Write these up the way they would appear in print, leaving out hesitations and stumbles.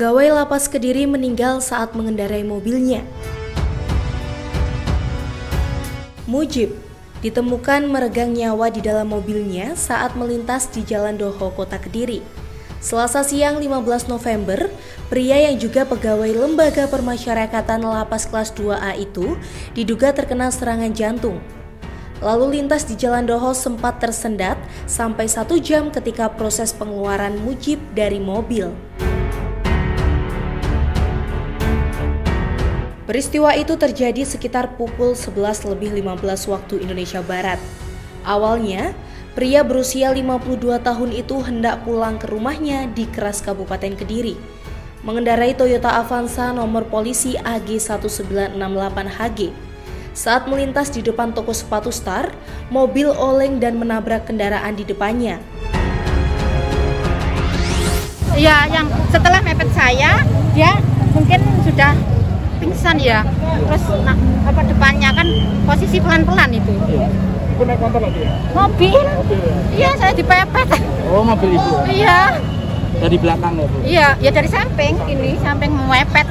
Pegawai Lapas Kediri meninggal saat mengendarai mobilnya. Mujib ditemukan meregang nyawa di dalam mobilnya saat melintas di Jalan Dhoho, Kota Kediri. Selasa siang 15 November, pria yang juga pegawai Lembaga Permasyarakatan Lapas kelas 2A itu diduga terkena serangan jantung. Lalu lintas di Jalan Dhoho sempat tersendat sampai 1 jam ketika proses pengeluaran Mujib dari mobil. Peristiwa itu terjadi sekitar pukul 11.15 waktu Indonesia Barat. Awalnya, pria berusia 52 tahun itu hendak pulang ke rumahnya di Kras, Kabupaten Kediri. Mengendarai Toyota Avanza nomor polisi AG 1968HG. Saat melintas di depan toko sepatu Star, mobil oleng dan menabrak kendaraan di depannya. Ya, yang setelah mepet saya, dia mungkin sudah pingsan ya. Terus apa depannya kan posisi pelan-pelan itu. Ibu naik motor lagi ya? Mobil. Iya, saya dipepet. Oh, mobil itu. Iya. Dari belakang ya, Bu? Iya, ya dari samping ini, samping mepet.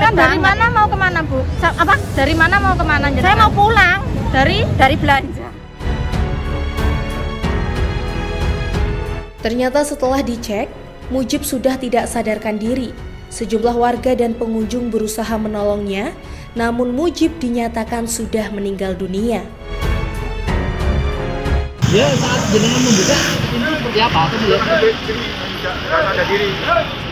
Kan dari mana mau kemana, Bu? Apa? Dari mana mau kemana? Saya mau pulang dari belanja. Ternyata setelah dicek, Mujib sudah tidak sadarkan diri. Sejumlah warga dan pengunjung berusaha menolongnya, namun Mujib dinyatakan sudah meninggal dunia. Ya, saat jenengan membuka ini seperti apa? Tidak ada diri.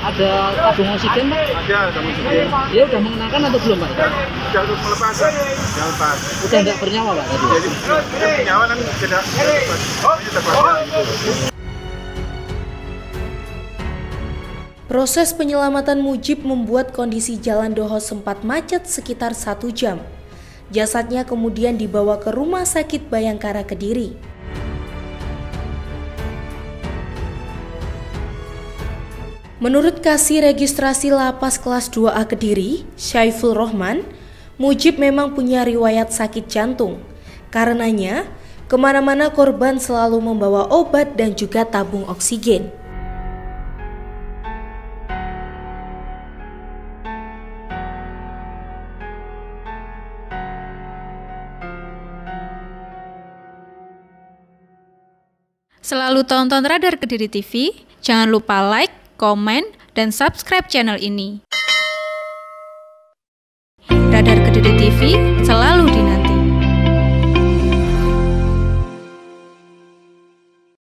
Ada tabung oksigen, Pak? Ada tabung oksigen. Dia udah mengenakan atau belum, Pak? Sudah melepas. Sudah lepas. Sudah tidak bernyawa, Pak? Jadi bernyawa kan tidak lepas. Proses penyelamatan Mujib membuat kondisi Jalan Dhoho sempat macet sekitar 1 jam. Jasadnya kemudian dibawa ke Rumah Sakit Bayangkara Kediri. Menurut Kasih Registrasi Lapas kelas 2A Kediri, Syaiful Rohman, Mujib memang punya riwayat sakit jantung. Karenanya, kemana-mana korban selalu membawa obat dan juga tabung oksigen. Selalu tonton Radar Kediri TV, jangan lupa like, komen, dan subscribe channel ini. Radar Kediri TV selalu